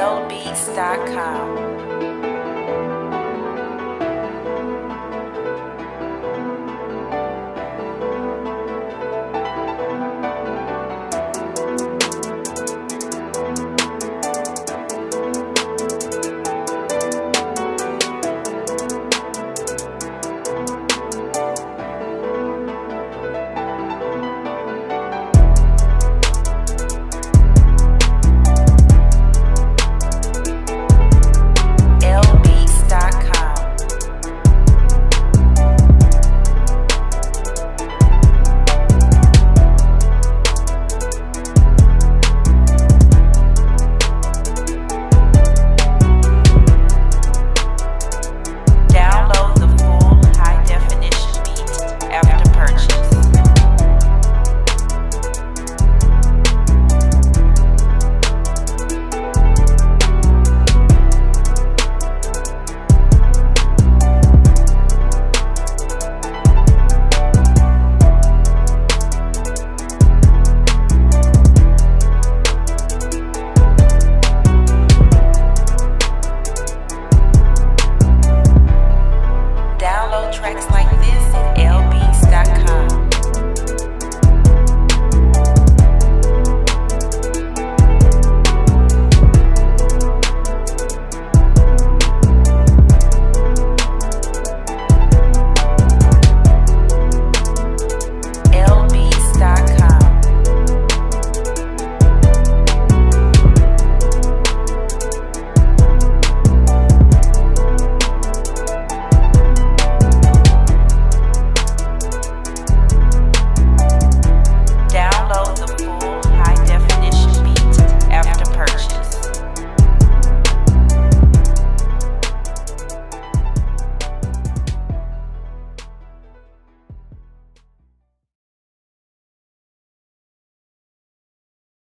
Lbeats.com.